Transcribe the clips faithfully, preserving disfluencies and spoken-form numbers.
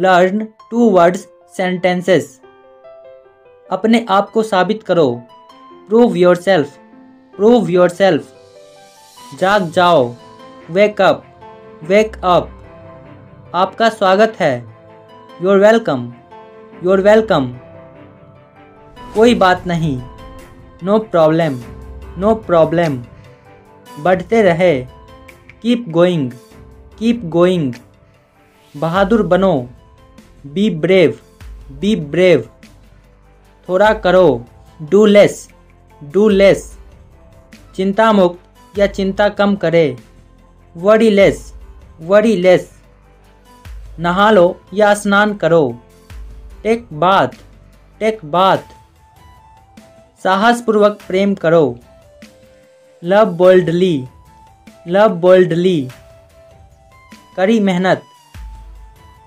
Learn two words sentences. अपने आप को साबित करो। Prove yourself, prove yourself. जाग जाओ, वेक अप, वेक अप। आपका स्वागत है, योर वेलकम, योर वेलकम। कोई बात नहीं, नो प्रॉब्लम, नो प्रॉब्लम। बढ़ते रहे, कीप गोइंग, कीप गोइंग। बहादुर बनो, बी ब्रेव, बी ब्रेव। थोड़ा करो, डू लेस, डू लेस। चिंता मुक्त या चिंता कम करें, वरी लेस, वरी लेस। नहा लो या स्नान करो, टेक बाथ, टेक बाथ। साहसपूर्वक प्रेम करो, लव बोल्डली, लव बोल्डली। कड़ी मेहनत,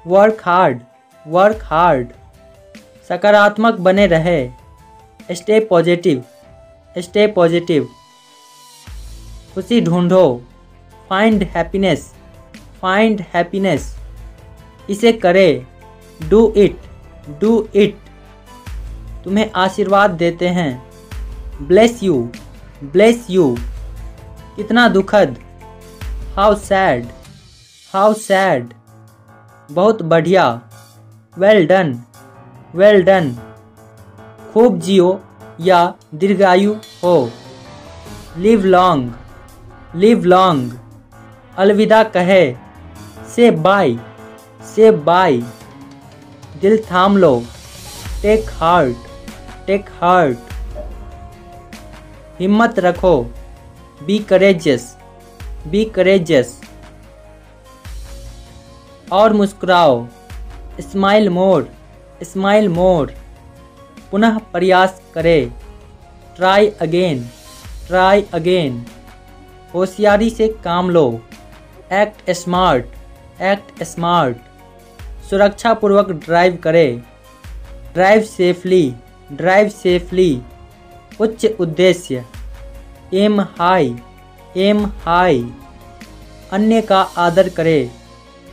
वर्क हार्ड, वर्क हार्ड। सकारात्मक बने रहे, स्टे पॉजिटिव, स्टे पॉजिटिव। खुशी ढूंढो, फाइंड हैप्पीनेस, फाइंड हैप्पीनेस। इसे करें, डू इट, डू इट। तुम्हें आशीर्वाद देते हैं, ब्लेस यू, ब्लेस यू। कितना दुखद, हाउ सैड, हाउ सैड। बहुत बढ़िया, वेल डन, वेल डन। खूब जियो या दीर्घायु हो, लिव लॉन्ग, लिव लॉन्ग। अलविदा कहे, से बाय, से बाय। दिल थाम लो, टेक हार्ट, टेक हार्ट। हिम्मत रखो, बी करेजियस, बी करेजियस। और मुस्कुराओ, स्माइल मोर, स्माइल मोर। पुनः प्रयास करें, ट्राई अगेन, ट्राई अगेन। होशियारी से काम लो, एक्ट स्मार्ट, एक्ट स्मार्ट। सुरक्षापूर्वक ड्राइव करें, ड्राइव सेफली, ड्राइव सेफली। उच्च उद्देश्य, एम हाई, एम हाई। अन्य का आदर करें,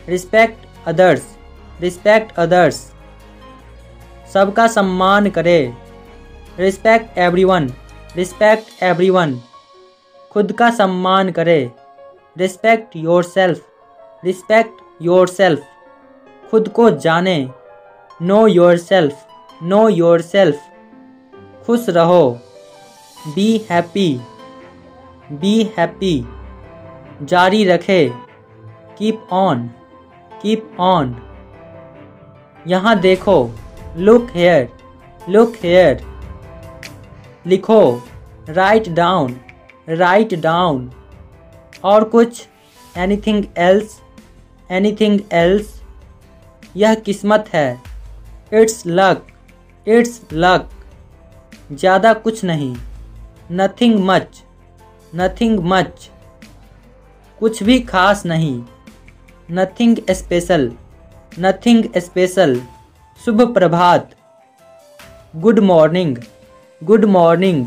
रिस्पेक्ट अदर्स, रिस्पेक्ट अदर्स। सबका सम्मान करें, रिस्पेक्ट एवरीवन, रिस्पेक्ट एवरीवन। खुद का सम्मान करें, रिस्पेक्ट योरसेल्फ, रिस्पेक्ट योरसेल्फ। खुद को जाने, नो योरसेल्फ, नो योरसेल्फ। खुश रहो, बी हैप्पी, बी हैप्पी। जारी रखें, कीप ऑन, कीप ऑन। यहाँ देखो, लुक हेयर, लुक हेयर। लिखो, राइट डाउन, राइट डाउन। और कुछ, एनीथिंग एल्स, एनीथिंग एल्स। यह किस्मत है, इट्स लक, इट्स लक। ज़्यादा कुछ नहीं, नथिंग मच, नथिंग मच। कुछ भी खास नहीं, नथिंग स्पेशल, नथिंग स्पेशल। शुभ प्रभात, गुड मॉर्निंग, गुड मॉर्निंग।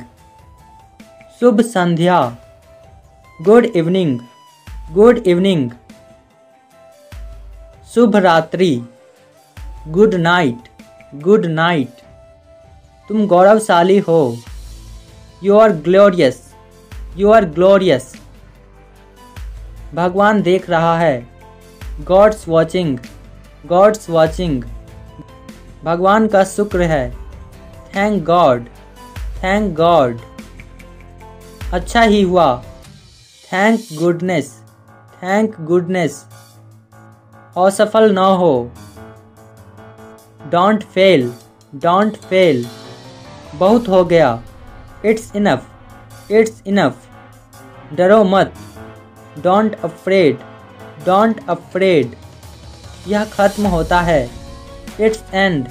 शुभ संध्या, गुड इवनिंग, गुड इवनिंग। शुभ रात्रि, गुड नाइट, गुड नाइट। तुम गौरवशाली हो, you are glorious, you are glorious. भगवान देख रहा है, गॉड्स वॉचिंग, गॉड्स वॉचिंग। भगवान का शुक्र है, थैंक गॉड, थैंक गॉड। अच्छा ही हुआ, थैंक गुडनेस, थैंक गुडनेस। असफल न हो, डोंट फेल, डोंट फेल। बहुत हो गया, इट्स इनफ, इट्स इनफ। डरो मत, डोंट अफ्रेड, डोंट अफ्रेड। यह खत्म होता है, इट्स एंड,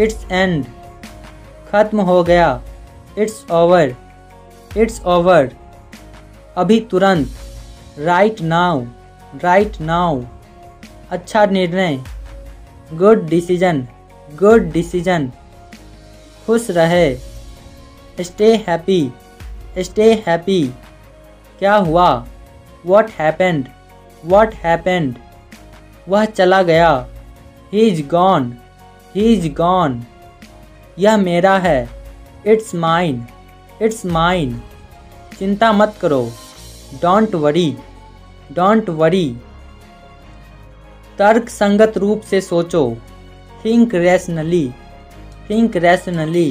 इट्स एंड। खत्म हो गया, इट्स ओवर, इट्स ओवर। अभी तुरंत, राइट नाउ, राइट नाउ। अच्छा निर्णय, गुड डिसीजन, गुड डिसीजन। खुश रहे, स्टे हैप्पी, स्टे हैप्पी। क्या हुआ, व्हाट हैपेंड, व्हाट हैपेंड। वह चला गया, he is gone, he is gone. यह मेरा है, इट्स माइन, इट्स माइन। चिंता मत करो, डोंट वरी, डोंट वरी। तर्क संगत रूप से सोचो, थिंक रैशनली, थिंक रैशनली।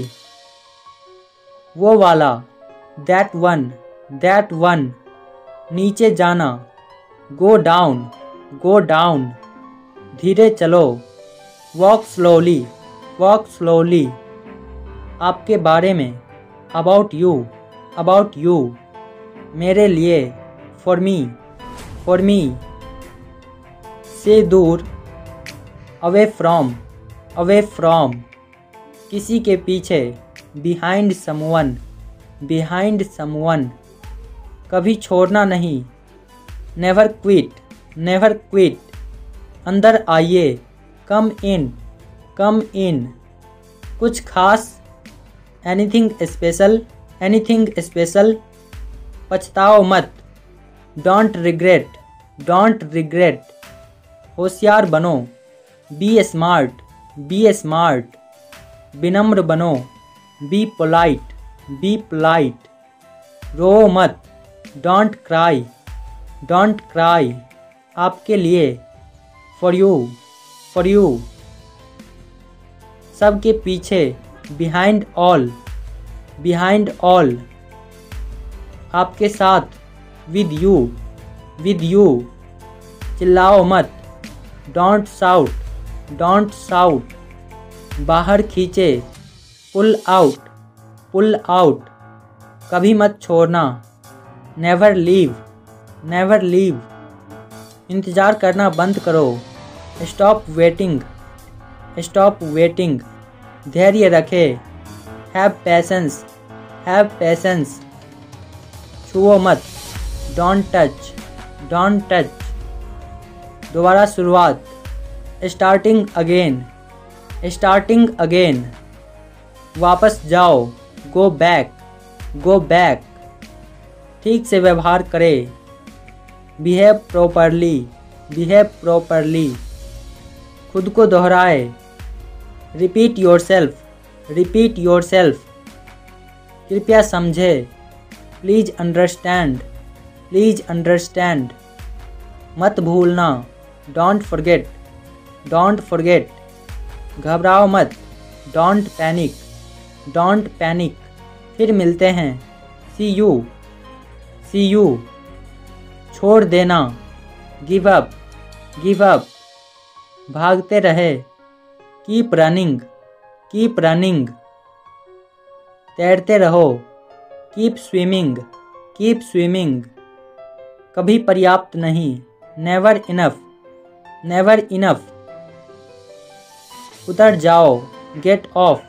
वो वाला, दैट वन, दैट वन। नीचे जाना, गो डाउन, गो डाउन। धीरे चलो, वॉक स्लोली, वॉक स्लोली। आपके बारे में, अबाउट यू, अबाउट यू। मेरे लिए, फॉर मी, फॉर मी। से दूर, अवे फ्रॉम, अवे फ्रॉम। किसी के पीछे, बिहाइंड समवन, बिहाइंड समवन। कभी छोड़ना नहीं, नेवर क्विट, नेवर क्विट। अंदर आइए, कम इन, कम इन। कुछ खास, एनीथिंग स्पेशल, एनीथिंग स्पेशल। पछताओ मत, डोंट रिग्रेट, डोंट रिग्रेट। होशियार बनो, बी स्मार्ट, बी स्मार्ट। विनम्र बनो, बी पोलाइट, बी पोलाइट। रो मत, डोंट क्राई, डोंट क्राई। आपके लिए, फॉर यू, फॉर यू। सबके पीछे, बिहाइंड ऑल, बिहाइंड ऑल। आपके साथ, विद यू, विद यू। चिल्लाओ मत, डोंट साउट, डोंट साउट। बाहर खींचे, पुल आउट, पुल आउट। कभी मत छोड़ना, नेवर लीव, नेवर लीव। इंतज़ार करना बंद करो, स्टॉप वेटिंग, स्टॉप वेटिंग। धैर्य रखें, हैव पैसेंस, हैव पैसेंस। छुओ मत, डोंट टच, डोंट टच। दोबारा शुरुआत, स्टार्टिंग अगेन, स्टार्टिंग अगेन। वापस जाओ, गो बैक, गो बैक। ठीक से व्यवहार करें, बिहेव प्रॉपरली, बिहेव प्रॉपरली। खुद को दोहराए, रिपीट योरसेल्फ, रिपीट योरसेल्फ। कृपया समझें, प्लीज़ अंडरस्टैंड, प्लीज़ अंडरस्टैंड। मत भूलना, डोंट फॉरगेट, डोंट फॉरगेट। घबराओ मत, डोंट पैनिक, डोंट पैनिक। फिर मिलते हैं, सी यू, सी यू। छोड़ देना, गिव अप, गिव अप। भागते रहे, कीप रनिंग, कीप रनिंग। तैरते रहो, कीप स्विमिंग, कीप स्विमिंग। कभी पर्याप्त नहीं, नेवर इनफ, नेवर इनफ। उतर जाओ, गेट ऑफ,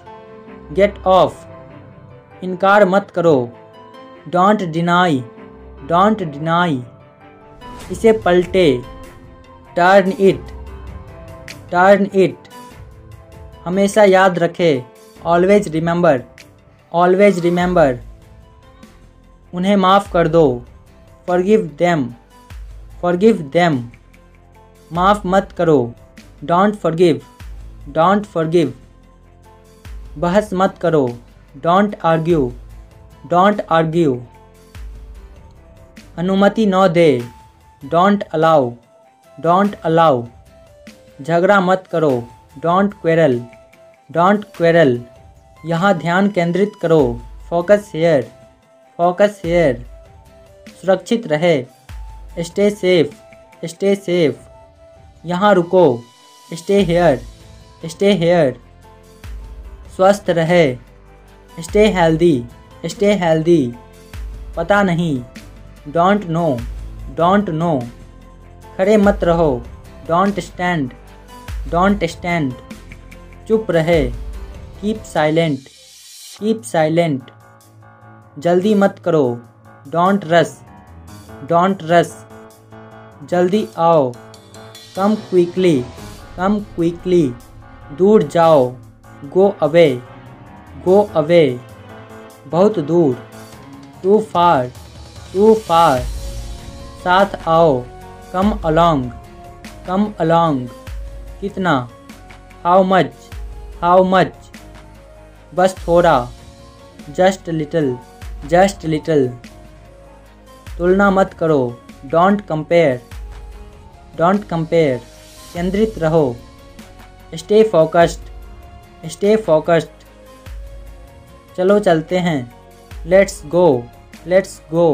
गेट ऑफ। इनकार मत करो, डोंट डिनाई, डोंट डिनाई। इसे पलटे, टर्न इट, टर्न इट। हमेशा याद रखे, ऑलवेज रिमेंबर, ऑलवेज रिमेंबर। उन्हें माफ़ कर दो, फॉरगिव देम, फॉरगिव देम। माफ़ मत करो, डोंट फॉरगिव, डोंट फॉरगिव। बहस मत करो, डोंट आर्ग्यू, डोंट आर्ग्यू। अनुमति न दे, डोंट अलाउ, डोंट अलाउ। झगड़ा मत करो, डोंट क्वेरल, डोंट क्वेरल। यहाँ ध्यान केंद्रित करो, फोकस हियर, फोकस हियर। सुरक्षित रहे, स्टे सेफ, स्टे सेफ। यहाँ रुको, स्टे हियर, स्टे हियर। स्वस्थ रहे, स्टे हेल्दी, स्टे हेल्दी। पता नहीं, डोंट नो, डोंट नो। खड़े मत रहो, डोंट स्टैंड, डोंट स्टैंड। चुप रहे, कीप साइलेंट, कीप साइलेंट। जल्दी मत करो, डोंट रश, डोंट रश। जल्दी आओ, कम क्विकली, कम क्विकली। दूर जाओ, गो अवे, गो अवे। बहुत दूर, टू फार, टू फार। साथ आओ, कम अलोंग, कम अलोंग। कितना, हाउ मच हाउ मच बस थोड़ा जस्ट लिटिल जस्ट लिटिल तुलना मत करो डोंट कंपेयर डोंट कंपेयर केंद्रित रहो स्टे फोकस्ड स्टे फोकस्ड चलो चलते हैं लेट्स गो लेट्स गो।